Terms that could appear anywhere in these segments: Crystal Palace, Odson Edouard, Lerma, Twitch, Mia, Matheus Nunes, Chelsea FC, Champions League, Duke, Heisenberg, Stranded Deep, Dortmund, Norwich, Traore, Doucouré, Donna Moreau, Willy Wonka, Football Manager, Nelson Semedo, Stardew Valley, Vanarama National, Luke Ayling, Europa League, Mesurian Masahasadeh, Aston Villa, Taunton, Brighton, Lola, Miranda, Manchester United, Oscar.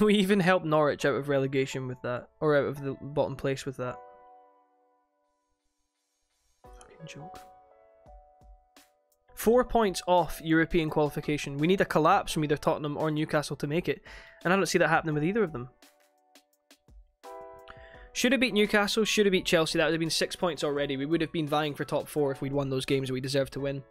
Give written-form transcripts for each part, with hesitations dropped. We even helped Norwich out of relegation with that, or out of the bottom place with that. Fucking joke. 4 points off European qualification. We need a collapse from either Tottenham or Newcastle to make it, and I don't see that happening with either of them. Should have beat Newcastle, should have beat Chelsea. That would have been 6 points already. We would have been vying for top four if we'd won those games that we deserved to win.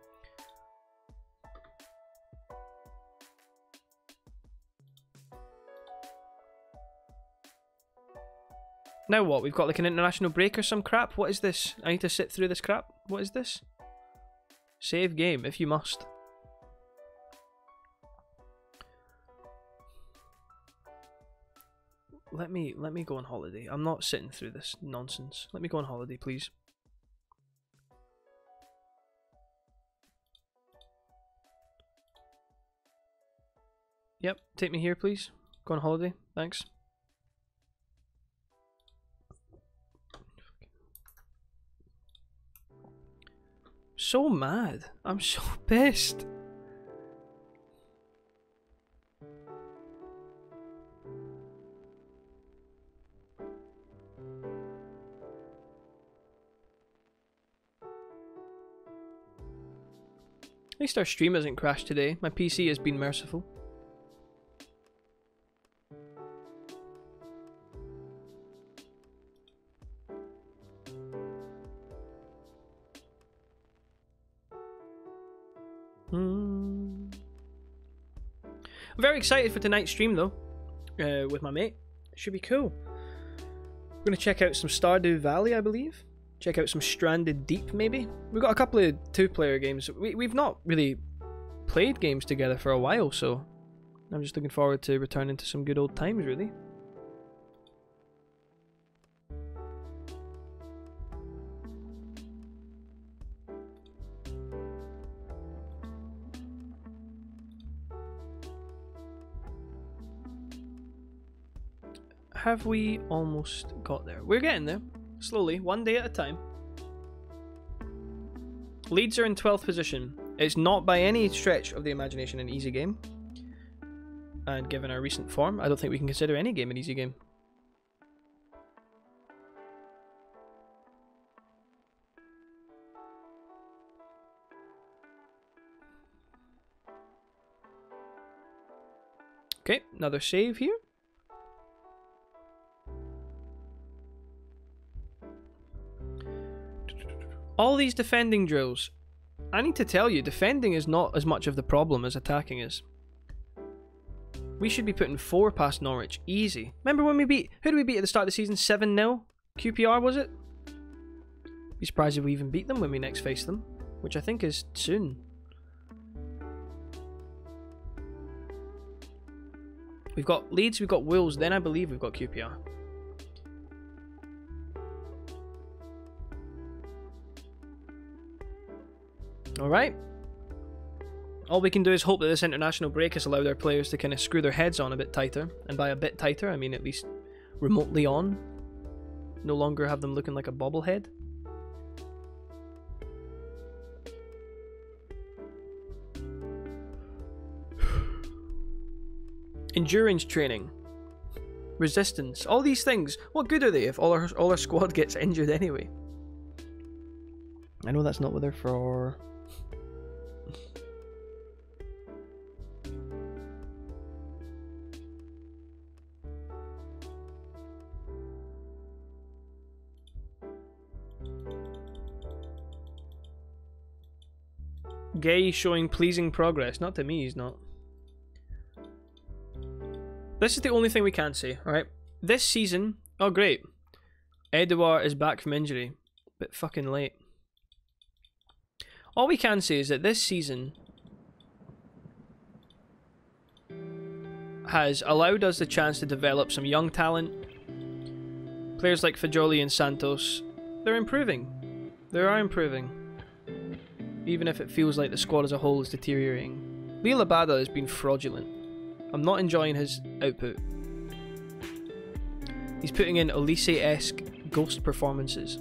Now what? We've got like an international break or some crap? What is this? I need to sit through this crap? What is this? Save game, if you must. Let me go on holiday. I'm not sitting through this nonsense. Let me go on holiday, please. Yep, take me here, please. Go on holiday. Thanks. So mad. I'm so pissed. At least our stream hasn't crashed today. My PC has been merciful. I'm very excited for tonight's stream though, with my mate. It should be cool. We're going to check out some Stardew Valley, I believe. Check out some Stranded Deep, maybe. We've got a couple of two-player games. We've not really played games together for a while, so I'm just looking forward to returning to some good old times, really. Have we almost got there? We're getting there. Slowly. One day at a time. Leeds are in 12th position. It's not by any stretch of the imagination an easy game. And given our recent form, I don't think we can consider any game an easy game. Okay, another save here. All these defending drills. I need to tell you, defending is not as much of the problem as attacking is. We should be putting 4 past Norwich. Easy. Remember when we beat... Who did we beat at the start of the season? 7-0? QPR, was it? Be surprised if we even beat them when we next face them. Which I think is soon. We've got Leeds, we've got Wolves, then I believe we've got QPR. Alright. All we can do is hope that this international break has allowed our players to kind of screw their heads on a bit tighter. And by a bit tighter, I mean at least remotely on. No longer have them looking like a bobblehead. Endurance training. Resistance. All these things. What good are they if all our squad gets injured anyway? I know that's not what they're for. Gay showing pleasing progress. Not to me, he's not. This is the only thing we can say, alright? This season... Oh, great. Edouard is back from injury. Bit fucking late. All we can say is that this season has allowed us the chance to develop some young talent. Players like Fajoli and Santos, they're improving. They are improving. Even if it feels like the squad as a whole is deteriorating. Lee Labada has been fraudulent. I'm not enjoying his output. He's putting in Olise-esque ghost performances.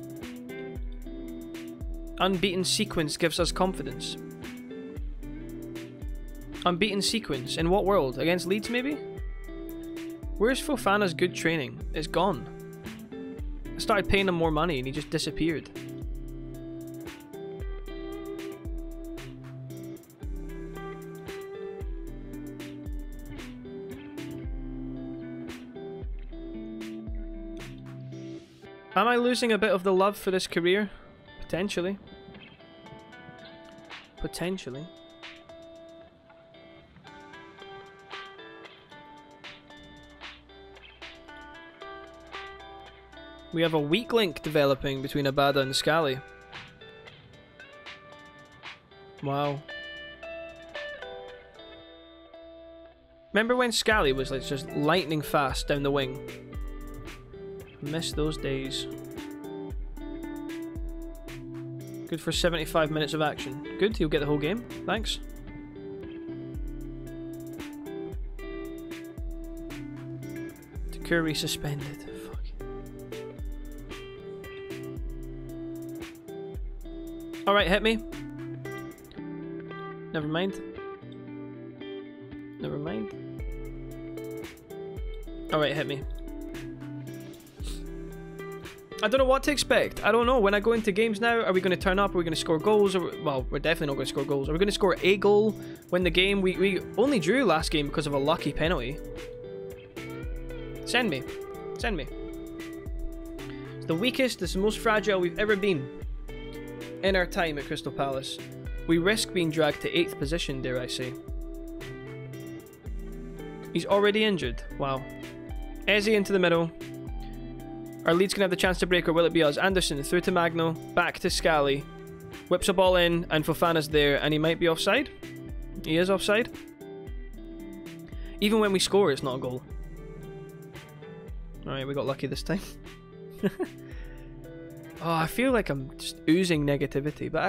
Unbeaten sequence gives us confidence. Unbeaten sequence? In what world? Against Leeds, maybe? Where's Fofana's good training? It's gone. I started paying him more money and he just disappeared. Am I losing a bit of the love for this career? Potentially. Potentially. We have a weak link developing between Abada and Scally. Wow. Remember when Scally was like just lightning fast down the wing? Miss those days. Good for 75 minutes of action. Good, he'll get the whole game. Thanks. Takuri suspended. Fuck. Alright, hit me. Never mind. Never mind. Alright, hit me. I don't know what to expect. I don't know. When I go into games now, are we going to turn up? Are we going to score goals? Well, we're definitely not going to score goals. Are we going to score a goal? Win the game? We only drew last game because of a lucky penalty. Send me. Send me. It's the weakest, it's the most fragile we've ever been in our time at Crystal Palace. We risk being dragged to 8th position, dare I say. He's already injured. Wow. Eze into the middle. Our lead's gonna have the chance to break, or will it be us? Anderson through to Magno, back to Scally, whips a ball in, and Fofana's there, and he might be offside. He is offside. Even when we score, it's not a goal. Alright, we got lucky this time. Oh, I feel like I'm just oozing negativity, but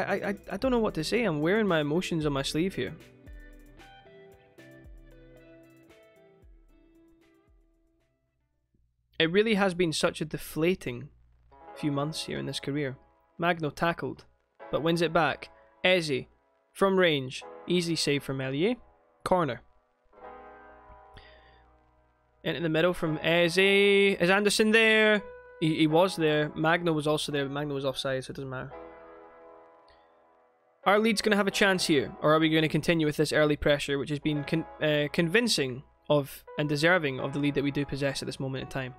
I don't know what to say. I'm wearing my emotions on my sleeve here. It really has been such a deflating few months here in this career. Magno tackled, but wins it back. Eze, from range. Easy save from Ellier. Corner. Into the middle from Eze. Is Anderson there? He was there. Magno was also there, but Magno was offside, so it doesn't matter. Our lead's going to have a chance here, or are we going to continue with this early pressure, which has been convincing of and deserving of the lead that we do possess at this moment in time?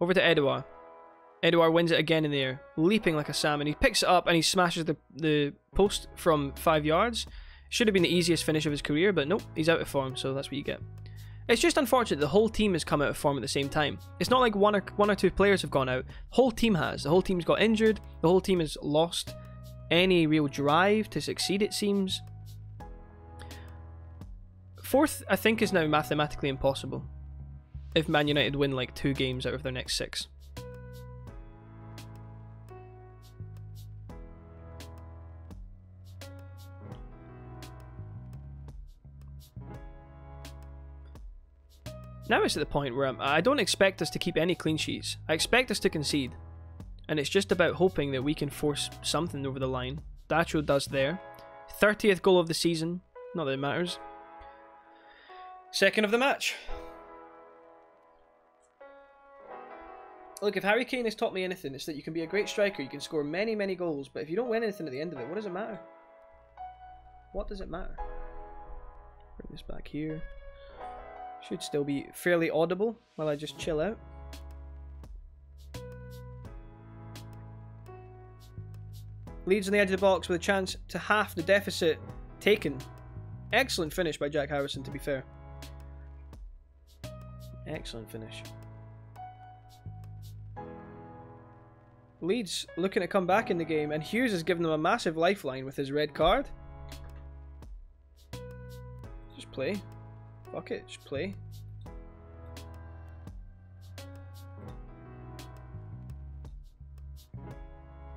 Over to Edouard. Edouard wins it again in the air, leaping like a salmon. He picks it up and he smashes the post from 5 yards. Should have been the easiest finish of his career, but nope, he's out of form, so that's what you get. It's just unfortunate the whole team has come out of form at the same time. It's not like one or two players have gone out. Whole team has. The whole team's got injured. The whole team has lost any real drive to succeed, it seems. Fourth, I think, is now mathematically impossible if Man United win like 2 games out of their next 6. Now it's at the point where I don't expect us to keep any clean sheets. I expect us to concede, and it's just about hoping that we can force something over the line. Datro does there. 30th goal of the season. Not that it matters. Second of the match. Look, if Harry Kane has taught me anything, it's that you can be a great striker, you can score many, many goals, but if you don't win anything at the end of it, what does it matter? What does it matter? Bring this back here. Should still be fairly audible while I just chill out. Leeds on the edge of the box with a chance to half the deficit. Taken. Excellent finish by Jack Harrison, to be fair. Excellent finish. Leeds looking to come back in the game, and Hughes has given them a massive lifeline with his red card. Just play. Fuck it, just play.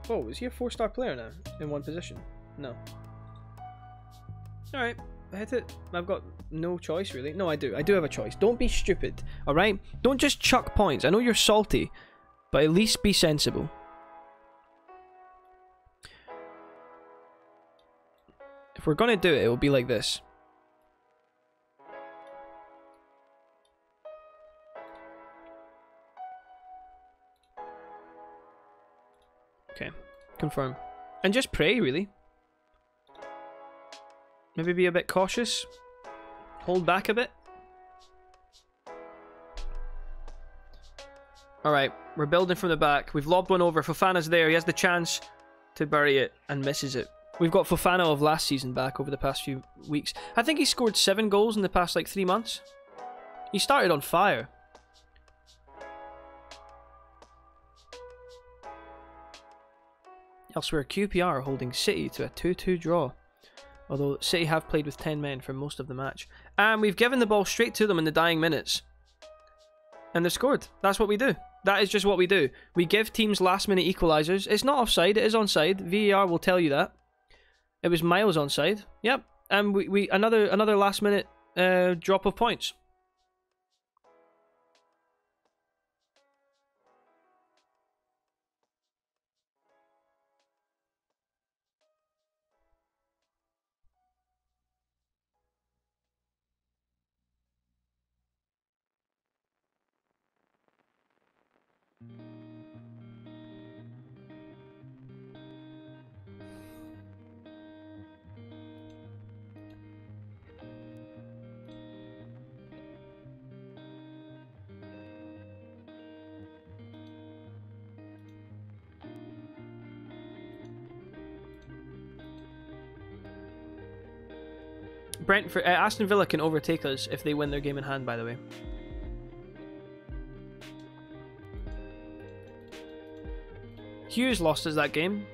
Whoa, is he a 4-star player now? In one position? No. Alright. I hit it. I've got no choice, really. No, I do. I do have a choice. Don't be stupid, alright? Don't just chuck points. I know you're salty, but at least be sensible. If we're gonna do it, it will be like this. Okay, confirm. And just pray, really. Maybe be a bit cautious. Hold back a bit. Alright, we're building from the back. We've lobbed one over. Fofana's there. He has the chance to bury it and misses it. We've got Fofana of last season back over the past few weeks. I think he scored 7 goals in the past like 3 months. He started on fire. Elsewhere, QPR are holding City to a 2-2 draw. Although City have played with 10 men for most of the match. And we've given the ball straight to them in the dying minutes. And they've scored. That's what we do. That is just what we do. We give teams last minute equalisers. It's not offside, it is onside. VAR will tell you that. It was miles onside. Yep. And we another last minute drop of points. Brentford, Aston Villa can overtake us if they win their game in hand, by the way. Hughes lost us that game.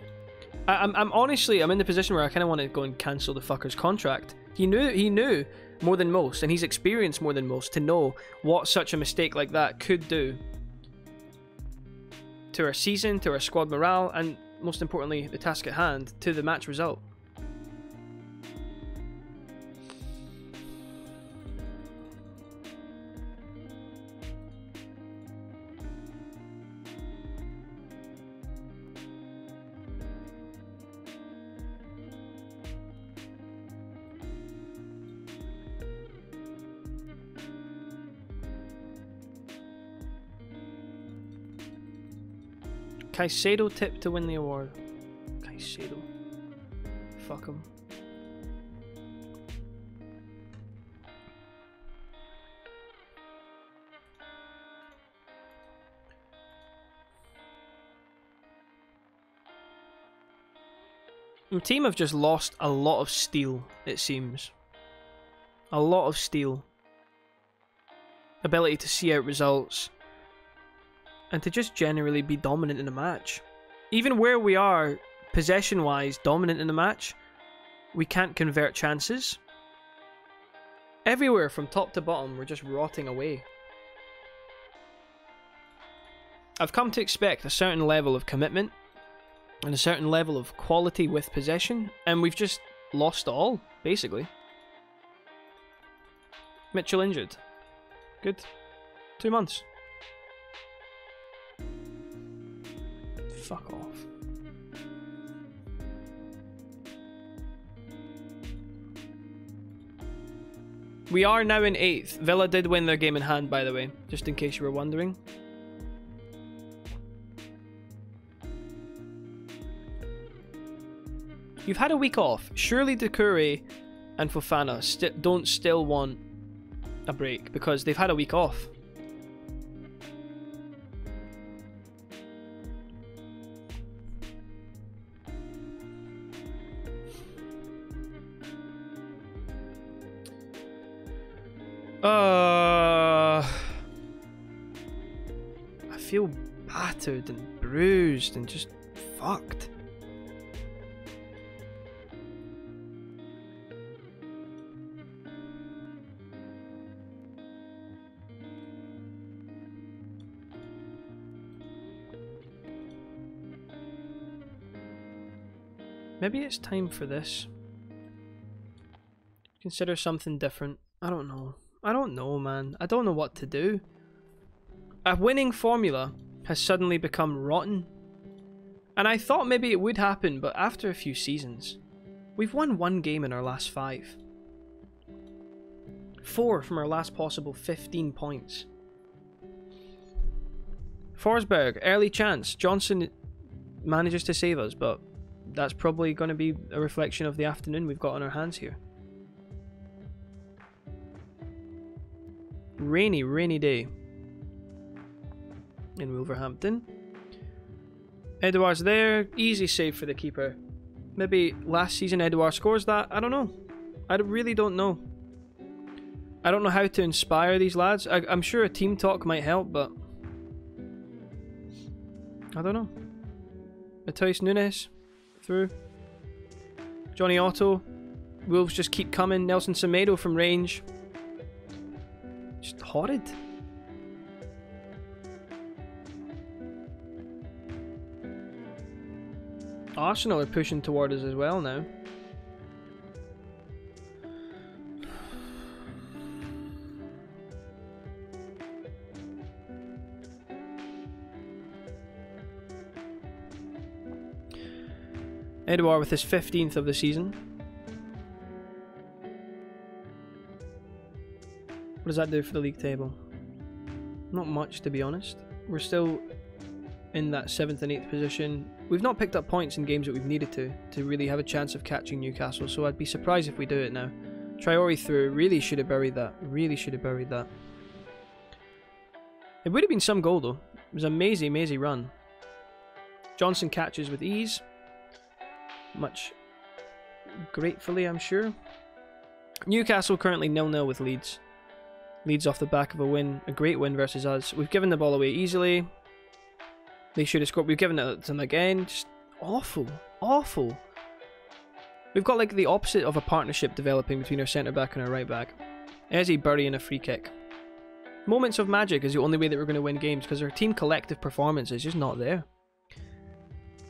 I'm honestly in the position where I kind of want to go and cancel the fucker's contract. He knew more than most, and he's experienced more than most to know what such a mistake like that could do to our season, to our squad morale, and most importantly, the task at hand, to the match result. Caicedo tipped to win the award. Caicedo. Fuck him. The team have just lost a lot of steel, it seems. A lot of steel. Ability to see out results. And to just generally be dominant in a match. Even where we are, possession-wise, dominant in the match, we can't convert chances. Everywhere, from top to bottom, we're just rotting away. I've come to expect a certain level of commitment and a certain level of quality with possession, and we've just lost it all, basically. Mitchell injured. Good. 2 months. Fuck off. We are now in 8th. Villa did win their game in hand, by the way, just in case you were wondering. You've had a week off. Surely Doucouré and Fofana don't still want a break because they've had a week off. I feel battered and bruised and just fucked. Maybe it's time for this. Consider something different. I don't know. I don't know, man. I don't know what to do. A winning formula has suddenly become rotten. And I thought maybe it would happen, but after a few seasons, we've won 1 game in our last 5. 4 from our last possible 15 points. Forsberg, early chance. Johnson manages to save us, but that's probably going to be a reflection of the afternoon we've got on our hands here. Rainy, rainy day in Wolverhampton. Edouard's there. Easy save for the keeper. Maybe last season Edouard scores that. I don't know. I really don't know. I don't know how to inspire these lads. I'm sure a team talk might help, but I don't know. Matheus Nunes through. Johnny Otto. Wolves just keep coming. Nelson Semedo from range. Just horrid. Arsenal are pushing toward us as well now. Edouard with his 15th of the season. What does that do for the league table? Not much, to be honest. We're still in that 7th and 8th position. We've not picked up points in games that we've needed to really have a chance of catching Newcastle, so I'd be surprised if we do it now. Traore through. Really should have buried that. Really should have buried that. It would have been some goal, though. It was a mazy, mazy run. Johnson catches with ease. Much gratefully, I'm sure. Newcastle currently 0-0 with Leeds. Leeds off the back of a win, a great win versus us. We've given the ball away easily. They should have scored. We've given it to them again. Just awful, awful. We've got like the opposite of a partnership developing between our centre back and our right back. Eze burying a free kick. Moments of magic is the only way that we're going to win games, because our team collective performance is just not there.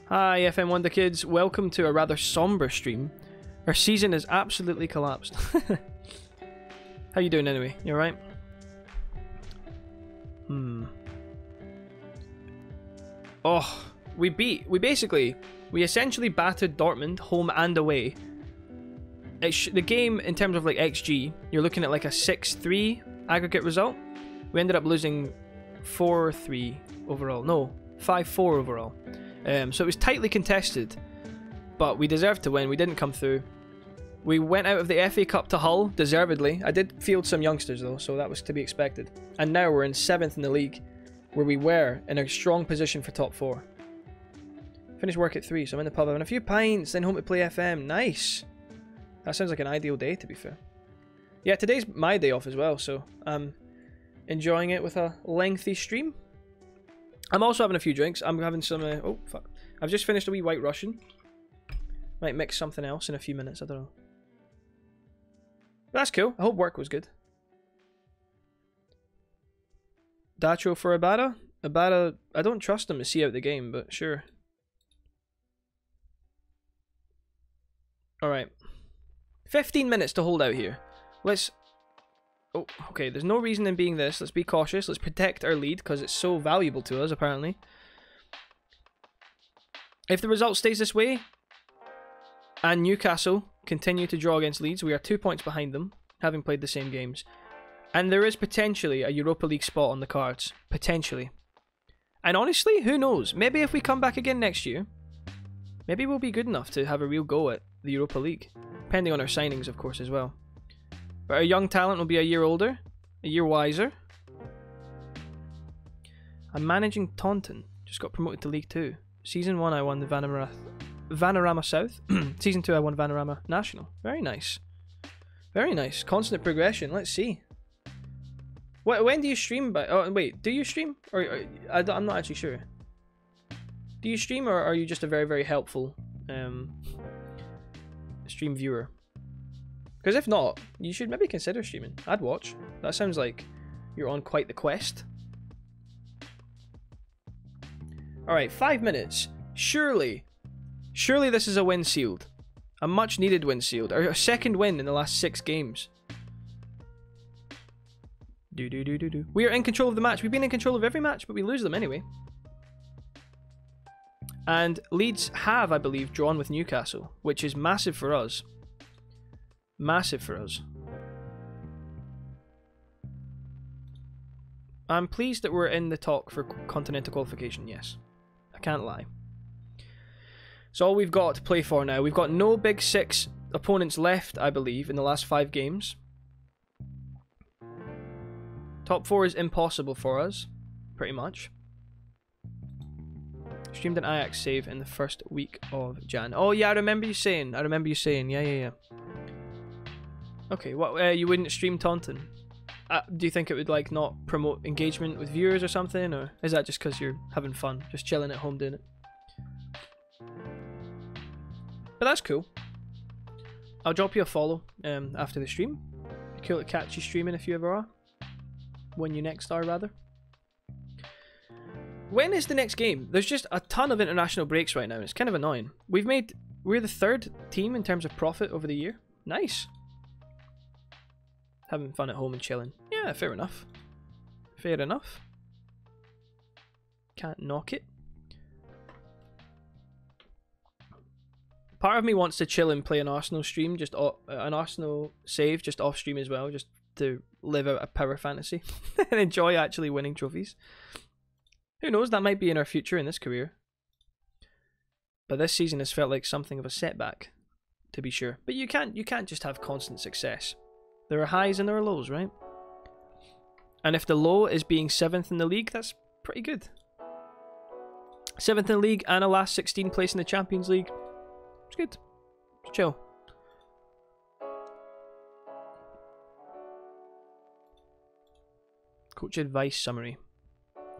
Hi FM Wonder Kids, welcome to a rather somber stream. Our season has absolutely collapsed. How you doing anyway? You alright? Oh, we essentially battered Dortmund home and away. The game in terms of like XG, you're looking at like a 6-3 aggregate result. We ended up losing 4-3 overall. No, 5-4 overall. So it was tightly contested, but we deserved to win. We didn't come through. We went out of the FA Cup to Hull, deservedly. I did field some youngsters though, so that was to be expected. And now we're in 7th in the league, where we were in a strong position for top 4. Finished work at 3, so I'm in the pub having a few pints, then home to play FM. Nice! That sounds like an ideal day, to be fair. Yeah, today's my day off as well, so I'm enjoying it with a lengthy stream. I'm also having a few drinks. I'm having some... oh, fuck. I've just finished a wee White Russian. Might mix something else in a few minutes. I don't know. But that's cool. I hope work was good. Datro for Ibarra. Ibarra... I don't trust him to see out the game, but sure. Alright. 15 minutes to hold out here. Let's... Oh, okay, there's no reason in being this. Let's be cautious. Let's protect our lead, because it's so valuable to us, apparently. If the result stays this way, and Newcastle continue to draw against Leeds, we are 2 points behind them, having played the same games. And there is potentially a Europa League spot on the cards. Potentially. And honestly, who knows? Maybe if we come back again next year, maybe we'll be good enough to have a real go at the Europa League. Depending on our signings, of course, as well. But our young talent will be a year older, a year wiser. I'm managing Taunton. Just got promoted to League 2. Season 1 I won the Vanarama South. Season 2 I won Vanarama National. Very nice. Very nice. Constant progression. Let's see. When do you stream? Oh, wait. Do you stream? Or I'm not actually sure. Do you stream, or are you just a very, very helpful stream viewer? Because if not, you should maybe consider streaming. I'd watch. That sounds like you're on quite the quest. Alright, 5 minutes. Surely, surely this is a win sealed. A much needed win sealed. Our second win in the last 6 games. We are in control of the match. We've been in control of every match, but we lose them anyway. And Leeds have, I believe, drawn with Newcastle, which is massive for us. Massive for us. I'm pleased that we're in the talk for continental qualification, yes. I can't lie. So all we've got to play for now, we've got no Big Six opponents left, I believe, in the last 5 games. Top 4 is impossible for us, pretty much. Streamed an Ajax save in the first week of Jan. Oh yeah, I remember you saying, yeah. Okay, what? You wouldn't stream Taunton? Do you think it would like not promote engagement with viewers or something, or is that just because you're having fun, just chilling at home doing it? But that's cool. I'll drop you a follow after the stream. Be cool to catch you streaming if you ever are. When you next are, rather. When is the next game? There's just a ton of international breaks right now. It's kind of annoying. We're the 3rd team in terms of profit over the year. Nice. Having fun at home and chilling. Yeah, fair enough. Fair enough. Can't knock it. Part of me wants to chill and play an Arsenal stream, just an Arsenal save, just off stream as well, just to live out a power fantasy and enjoy actually winning trophies. Who knows, that might be in our future in this career. But this season has felt like something of a setback, to be sure. But you can't just have constant success. There are highs and there are lows, right? And if the low is being 7th in the league, that's pretty good. 7th in the league and a last 16 place in the Champions League. It's good. It's chill. Coach advice summary.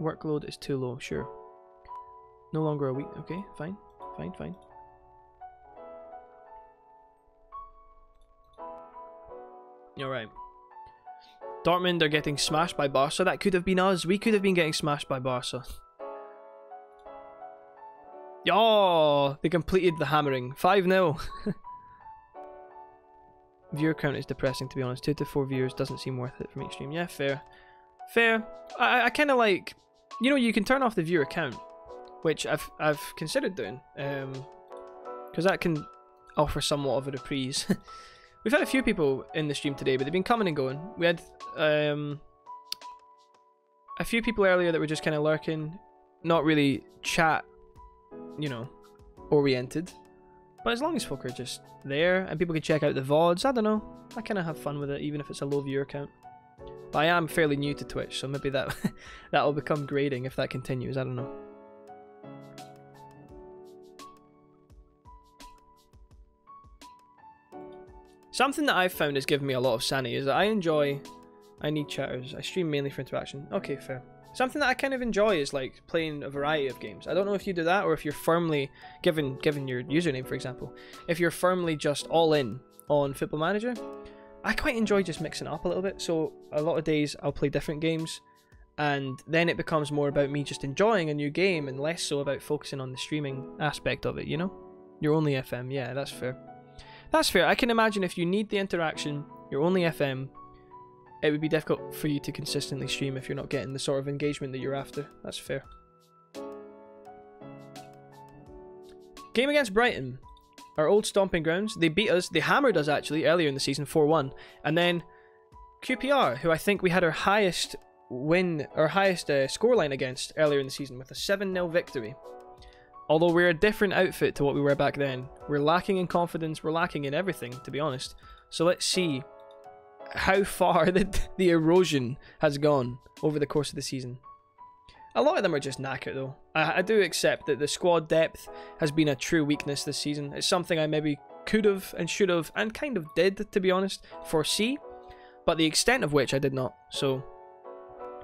Workload is too low, sure. No longer a week. Okay, fine. Alright. Dortmund are getting smashed by Barca. That could have been us. We could have been getting smashed by Barca. Oh, they completed the hammering. 5-0. Viewer count is depressing, to be honest. 2 to 4 viewers doesn't seem worth it from each stream. Yeah, fair. Fair. I kind of like... You know, you can turn off the viewer count, which I've considered doing. Because that can offer somewhat of a reprise. We've had a few people in the stream today, but they've been coming and going. We had a few people earlier that were just kind of lurking. Not really chat... you know, oriented, but as long as folk are just there and people can check out the VODs, I don't know, I kind of have fun with it even if it's a low viewer count. But I am fairly new to Twitch, so maybe that that'll become grating if that continues, I don't know. Something that I've found has given me a lot of sanity is that I need chatters, I stream mainly for interaction. Okay, fair. Something that I kind of enjoy is like playing a variety of games. I don't know if you do that or if you're firmly, given your username for example, if you're firmly just all in on Football Manager. I quite enjoy just mixing up a little bit, so a lot of days I'll play different games and then it becomes more about me just enjoying a new game and less so about focusing on the streaming aspect of it, you know? You're only FM, yeah, that's fair. That's fair. I can imagine if you need the interaction, you're only FM, it would be difficult for you to consistently stream if you're not getting the sort of engagement that you're after. That's fair. Game against Brighton. Our old stomping grounds. They beat us. They hammered us, actually, earlier in the season, 4-1. And then QPR, who I think we had our highest win, our highest scoreline against earlier in the season with a 7-0 victory. Although we're a different outfit to what we were back then. We're lacking in confidence. We're lacking in everything, to be honest. So let's see how far the erosion has gone over the course of the season. A lot of them are just knackered though. I do accept that the squad depth has been a true weakness this season. It's something I maybe could have and should have and kind of did, to be honest, foresee, but the extent of which I did not. So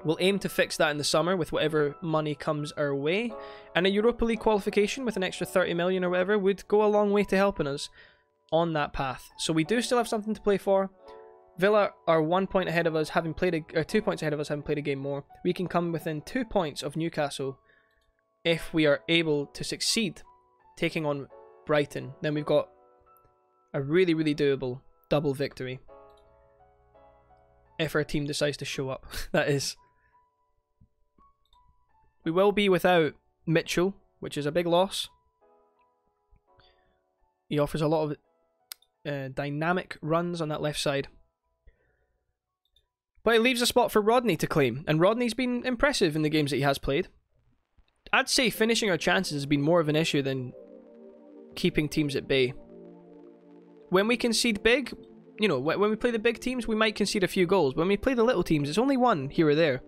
we'll aim to fix that in the summer with whatever money comes our way, and a Europa League qualification with an extra 30 million or whatever would go a long way to helping us on that path. So we do still have something to play for. Villa are 1 point ahead of us, having played a 2 points ahead of us, having played a game more. We can come within 2 points of Newcastle if we are able to succeed taking on Brighton. Then we've got a really, really doable double victory if our team decides to show up. That is. We will be without Mitchell, which is a big loss. He offers a lot of dynamic runs on that left side. But it leaves a spot for Rodney to claim, and Rodney's been impressive in the games that he has played. I'd say finishing our chances has been more of an issue than keeping teams at bay. When we concede big, you know, when we play the big teams, we might concede a few goals. When we play the little teams, it's only one here or there.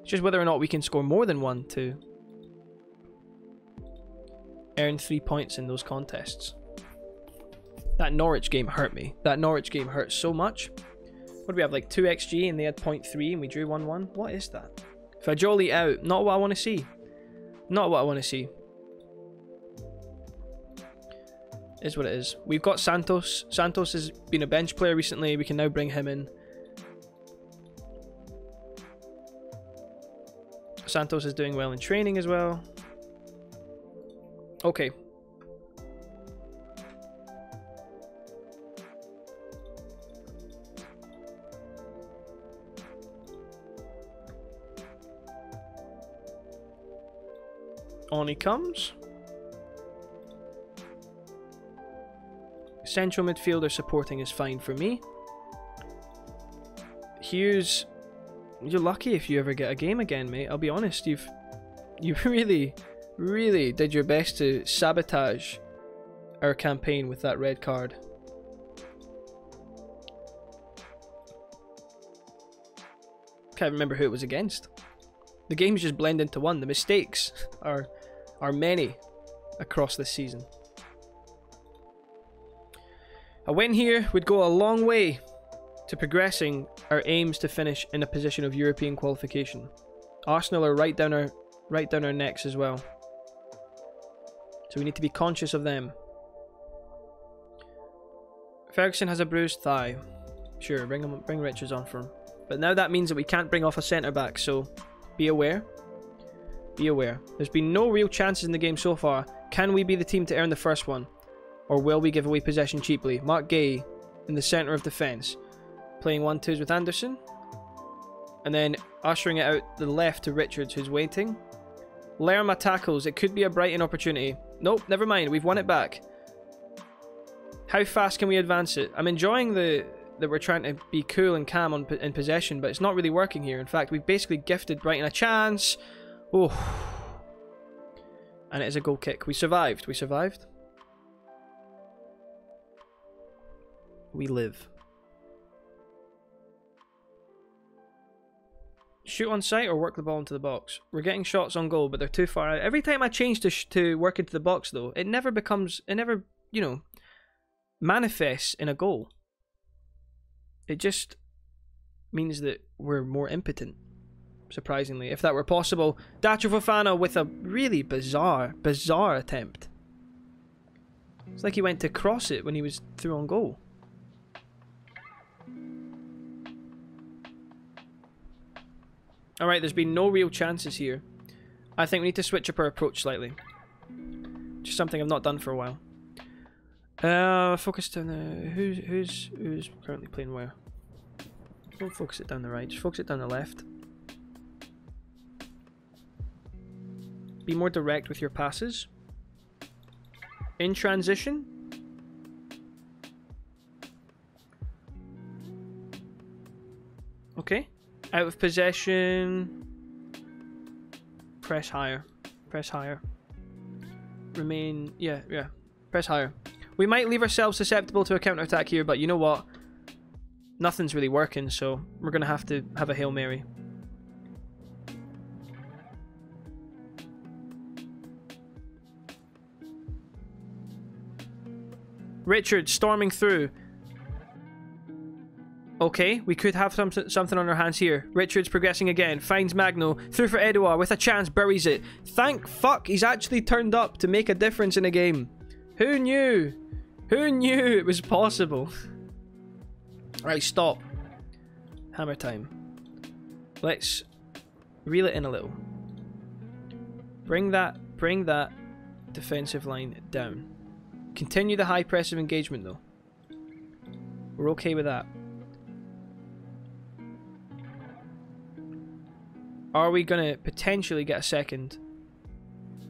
It's just whether or not we can score more than one to earn 3 points in those contests. That Norwich game hurt me. That Norwich game hurt so much. What do we have, like 2 XG and they had 0.3 and we drew 1-1? What is that? Fajoli out. Not what I want to see. Not what I want to see. Is what it is. We've got Santos. Santos has been a bench player recently. We can now bring him in. Santos is doing well in training as well. Okay. On he comes. Central midfielder supporting is fine for me. Hughes, you're lucky if you ever get a game again, mate. I'll be honest, you really did your best to sabotage our campaign with that red card. Can't remember who it was against. The games just blend into one. The mistakes are many across this season. A win here would go a long way to progressing our aims to finish in a position of European qualification. Arsenal are right down our necks as well. So we need to be conscious of them. Ferguson has a bruised thigh. Sure, bring Richards on for him. But now that means that we can't bring off a centre-back, so be aware. Be aware. There's been no real chances in the game so far. Can we be the team to earn the first one? Or will we give away possession cheaply? Mark Gay in the centre of defence. Playing 1-2s with Anderson. And then ushering it out the left to Richards, who's waiting. Lerma tackles. It could be a Brighton opportunity. Nope, never mind. We've won it back. How fast can we advance it? I'm enjoying that we're trying to be cool and calm in possession, but it's not really working here. In fact, we've basically gifted Brighton a chance. Oh. And it is a goal kick. We survived. We survived. We live. Shoot on sight or work the ball into the box. We're getting shots on goal, but they're too far out. Every time I change to work into the box, though, it never becomes, it never, you know, manifests in a goal. It just means that we're more impotent, surprisingly. If that were possible, Datro Fofana with a really bizarre attempt. It's like he went to cross it when he was through on goal. Alright, there's been no real chances here. I think we need to switch up our approach slightly. Which is something I've not done for a while. Focus down the... Who's currently playing where? Don't focus it down the right, just focus it down the left. Be more direct with your passes. In transition. Okay. Out of possession. Press higher. Press higher. Remain... Yeah. Press higher. We might leave ourselves susceptible to a counter-attack here, but you know what? Nothing's really working, so we're going to have a Hail Mary. Richard storming through. Okay, we could have something on our hands here. Richards progressing again, finds Magno, through for Edouard, with a chance, buries it. Thank fuck he's actually turned up to make a difference in a game. Who knew? Who knew it was possible? Right, stop. Hammer time. Let's reel it in a little. Bring that defensive line down. Continue the high press of engagement though. We're okay with that. Are we going to potentially get a second?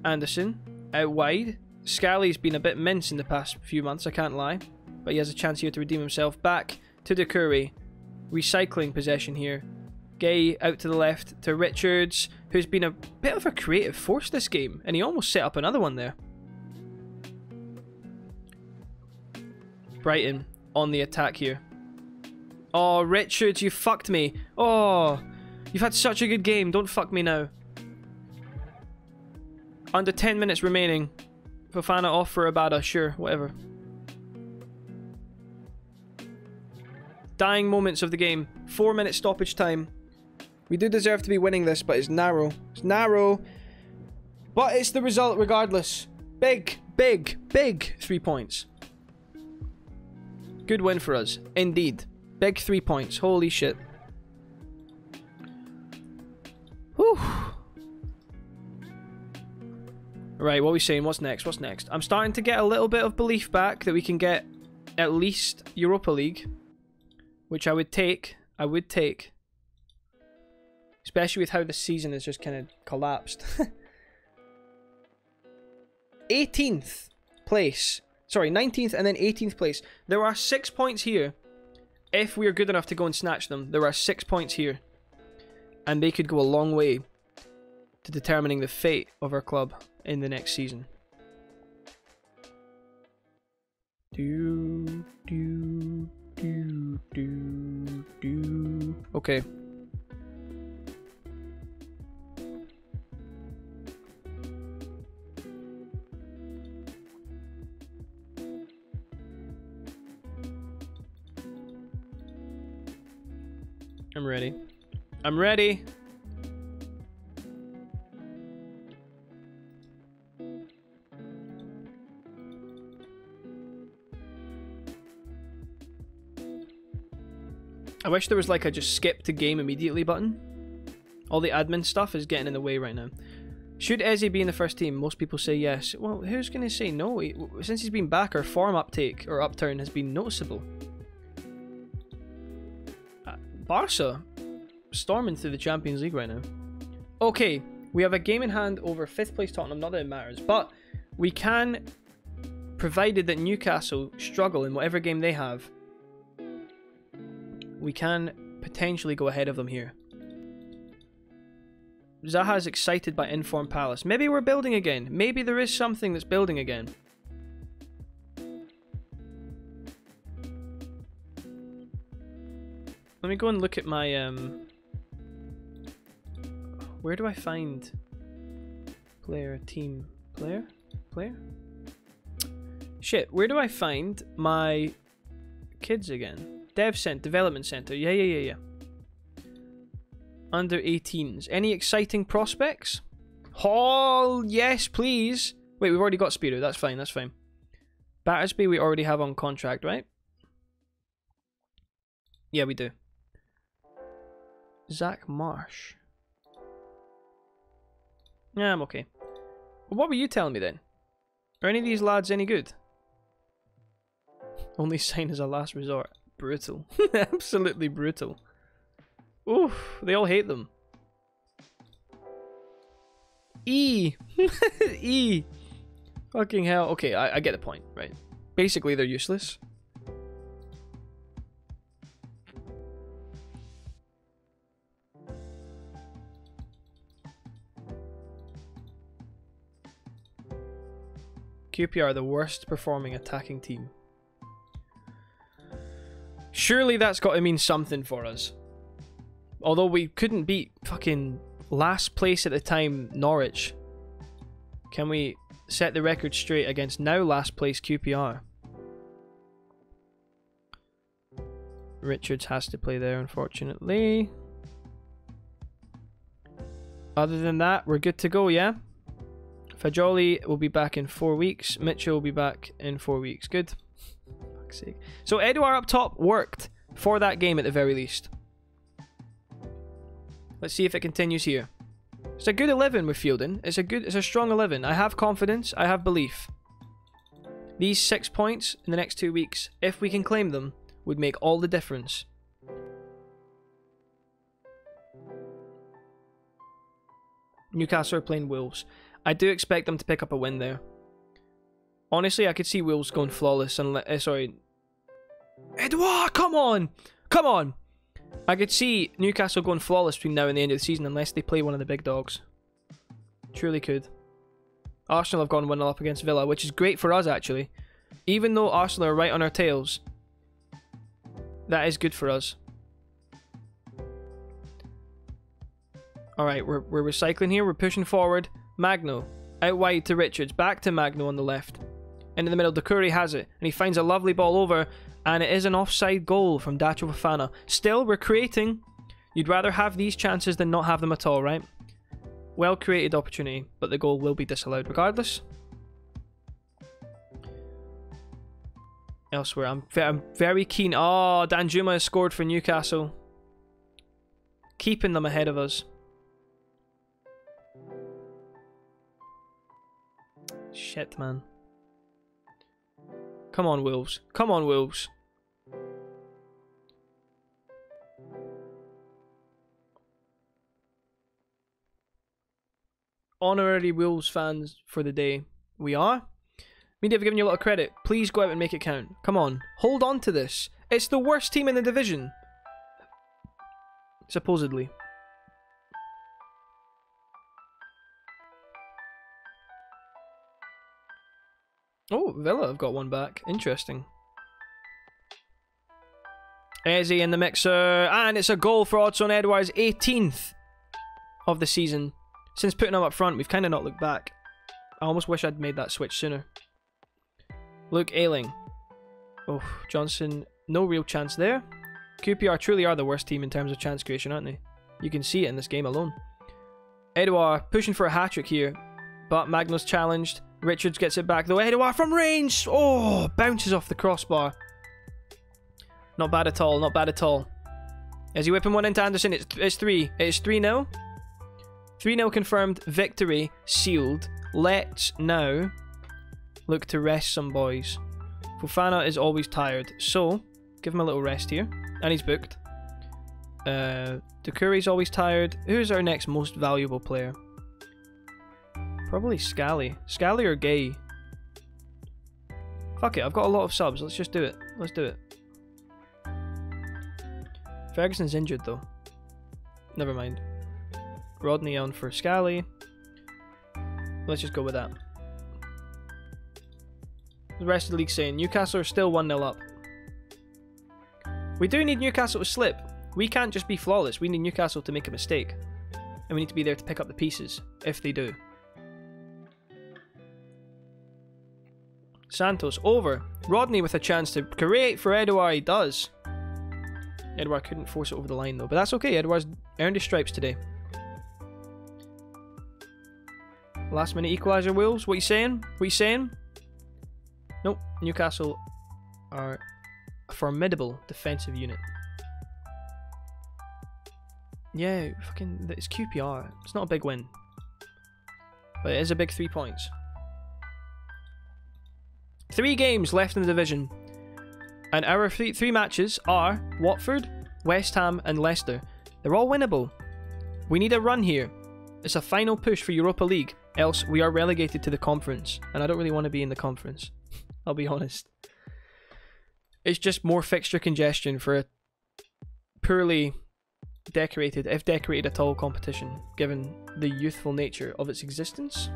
Anderson, out wide. Scally's been a bit minced in the past few months, I can't lie. But he has a chance here to redeem himself. Back to Doucouré. Recycling possession here. Gay out to the left to Richards, who's been a bit of a creative force this game. And he almost set up another one there. Brighton on the attack here. Oh, Richard, you fucked me. Oh, you've had such a good game. Don't fuck me now. Under 10 minutes remaining. Fofana off for Abada. Sure, whatever. Dying moments of the game. 4-minute stoppage time. We do deserve to be winning this, but it's narrow. It's narrow. But it's the result regardless. Big, big, big 3 points. Good win for us. Indeed. Big 3 points. Holy shit. Whew. Right, what are we saying? What's next? What's next? I'm starting to get a little bit of belief back that we can get at least Europa League. Which I would take. I would take. Especially with how the season has just kind of collapsed. 18th place. Sorry, 19th and then 18th place. There are 6 points here. If we are good enough to go and snatch them, there are 6 points here. And they could go a long way to determining the fate of our club in the next season. Okay. I'm ready. I'm ready. I wish there was like a just skip to game immediately button. All the admin stuff is getting in the way right now. Should Eze be in the first team? Most people say yes. Well, who's going to say no? Since he's been back, our form uptake or upturn has been noticeable. Barca storming through the Champions League right now. Okay, we have a game in hand over 5th place Tottenham, not that it matters, but we can, provided that Newcastle struggle in whatever game they have, we can potentially go ahead of them here. Zaha is excited by Inform Palace. Maybe we're building again. Maybe there is something that's building again. Let me go and look at my, where do I find player, team, player? Shit, where do I find my kids again? Dev Center, Development Center, yeah. Under 18s. Any exciting prospects? Hall, yes, please. Wait, we've already got Spiro, that's fine, that's fine. Battersby we already have on contract, right? Yeah, we do. Zach Marsh. Yeah, I'm okay. What were you telling me then? Are any of these lads any good? Only sign as a last resort. Brutal. Absolutely brutal. Oof, they all hate them. E. E. Fucking hell. Okay, I get the point, right? Basically, they're useless. QPR, the worst performing attacking team. Surely that's got to mean something for us. Although we couldn't beat fucking last place at the time, Norwich. Can we set the record straight against now last place QPR? Richards has to play there, unfortunately. Other than that, we're good to go, yeah? Fajoli will be back in 4 weeks. Mitchell will be back in 4 weeks. Good. Fuck's sake. So Edouard up top worked for that game at the very least. Let's see if it continues here. It's a good 11 we're fielding. It's a strong 11. I have confidence. I have belief. These 6 points in the next 2 weeks, if we can claim them, would make all the difference. Newcastle are playing Wolves. I do expect them to pick up a win there. Honestly, I could see Wolves going flawless and sorry. Edouard, come on! Come on! I could see Newcastle going flawless between now and the end of the season unless they play one of the big dogs. Truly could. Arsenal have gone 1-0 up against Villa, which is great for us actually. Even though Arsenal are right on our tails, that is good for us. Alright, we're recycling here. We're pushing forward. Magno. Out wide to Richards. Back to Magno on the left. And in the middle, Doucouré has it. And he finds a lovely ball over. And it is an offside goal from Datro Fofana. Still, we're creating. You'd rather have these chances than not have them at all, right? Well created opportunity. But the goal will be disallowed regardless. Elsewhere, I'm very keen. Oh, Danjuma has scored for Newcastle. Keeping them ahead of us. Shit, man. Come on, Wolves. Come on, Wolves. Honorary Wolves fans for the day. We are. Media have given you a lot of credit. Please go out and make it count. Come on. Hold on to this. It's the worst team in the division. Supposedly. Oh, Villa have got one back. Interesting. Eze in the mixer. And it's a goal for Odson Edouard's 18th of the season. Since putting him up front, we've kind of not looked back. I almost wish I'd made that switch sooner. Luke Ayling. Oh, Johnson. No real chance there. QPR truly are the worst team in terms of chance creation, aren't they? You can see it in this game alone. Edouard pushing for a hat-trick here. But Magnus challenged. Richards gets it back though. Edouard from range! Oh, bounces off the crossbar. Not bad at all, not bad at all. Is he whipping one into Anderson? It's 3. It's 3-0. 3-0 confirmed. Victory sealed. Let's now look to rest some boys. Fofana is always tired, so give him a little rest here. And he's booked. Doucouré's always tired. Who's our next most valuable player? Probably Scally. Scally or Gay? Fuck it, I've got a lot of subs. Let's just do it. Let's do it. Ferguson's injured though. Never mind. Rodney on for Scally. Let's just go with that. The rest of the league saying Newcastle are still 1-0 up. We do need Newcastle to slip. We can't just be flawless. We need Newcastle to make a mistake. And we need to be there to pick up the pieces, if they do. Santos over. Rodney with a chance to create for Edouard. He does. Edouard couldn't force it over the line though. But that's okay. Edouard's earned his stripes today. Last minute equaliser, Wolves. What are you saying? What are you saying? Nope. Newcastle are a formidable defensive unit. Yeah, fucking... It's QPR. It's not a big win. But it is a big 3 points. 3 games left in the division. And our three matches are Watford, West Ham and Leicester. They're all winnable. We need a run here. It's a final push for Europa League. Else we are relegated to the Conference. And I don't really want to be in the Conference. I'll be honest. It's just more fixture congestion for a poorly decorated, if decorated at all, competition. Given the youthful nature of its existence.